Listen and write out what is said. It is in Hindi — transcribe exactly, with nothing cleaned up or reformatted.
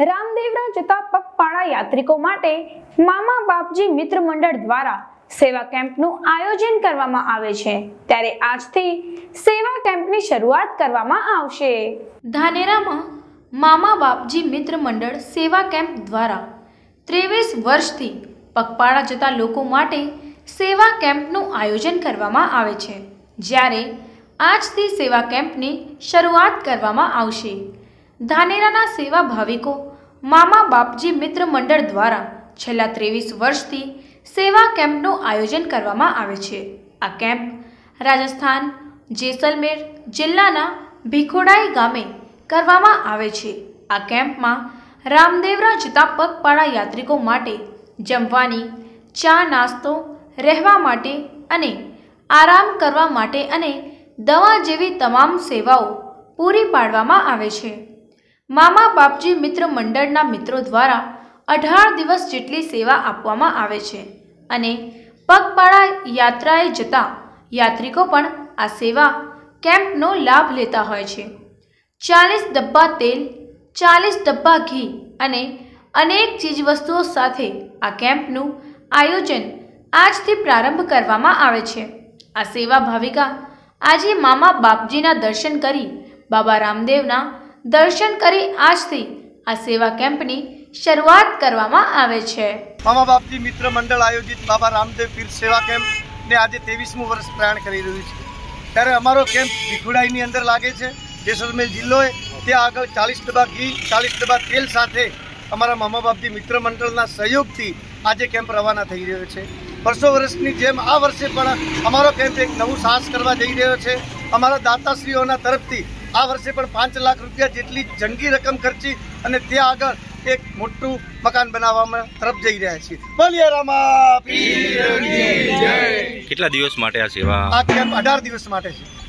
रामदेवरा जता पगपाळा यात्रिको माटे मामा बापजी मित्र मंडल द्वारा सेवा केम्पनुं आयोजन करवामां आवे छे। त्यारे आजथी सेवा केम्पनी शरूआत करवामां आवशे। धानेरामां मामा बापजी मित्र मंडल सेवा केम्प द्वारा तेवीस वर्षथी पगपाळा जता लोको माटे सेवा केम्पनुं आयोजन करवामां आवे छे। ज्यारे आजथी सेवा केम्पनी शरूआत करवामां आवशे। धानेराना सेवा भाविको मामा बापजी मित्र मंडल द्वारा छेल्ला तेवीस वर्षथी सेवा केम्पनुं आयोजन करवामां आवे छे। आ केम्प राजस्थान जैसलमेर जिल्लाना भिखोड़ाई गामे करवामां आवे छे। आ केम्पमां रामदेवरा जता पगपाळा यात्रिको माटे जमवानी, चा नास्तो, रहेवा माटे अने आराम करवा माटे अने दवा जेवी तमाम सेवाओं पूरी पाडवामां आवे छे। मामा बापजी मित्र मंडळना मित्रों द्वारा अठार दिवस जेटली सेवा आपवामां आवे छे अने पगपाळा यात्राए जता यात्रिको पण आ सेवा केम्पनो लाभ लेता होय छे। चालीस डब्बा तेल, चालीस डब्बा घी अने अनेक चीजवस्तुओं साथे आ केम्पनुं आयोजन आजथी प्रारंभ करवामां आवे छे। आ सेवा भाविका आजे मामा बापजीना दर्शन करी बाबा रामदेवना दर्शन करी आजथी आ सेवा केम्पनी शरूआत करवामां आवे छे। मामा बापजी मित्र मंडल आयोजित बाबा रामदेव पीर सेवा केम्प ने आज तेवीसमु वर्ष प्रयाण करी रह्युं छे। त्यारे अमारो केम्प भिखोड़ाईनी अंदर लागे छे, जैसलमेर जिल्लो छे। त्यां आगळ चालीस डब्बा घी, चालीस डब्बा तेल साथे अमारा मामा बापजी मित्र मंडलना सहयोगथी आजे केम्प रवाना थई रह्यो छे। वर्षो वर्षनी जेम आ वर्षे पण अमारो केम्प एक नवुं साहस करवा जई रह्यो छे। अमारा दाताश्रीओना तरफथी आ वर्षे पण पांच लाख रुपया जेटली जंगी रकम खर्ची अने त्यां आगळ एक मोटुं मकान बनाववा तरफ जई रह्या छे। बोलिए रामा पीर की जय। केटला दिवस माटे आ सेवा? आ केम्प अठार दिवस माटे छे।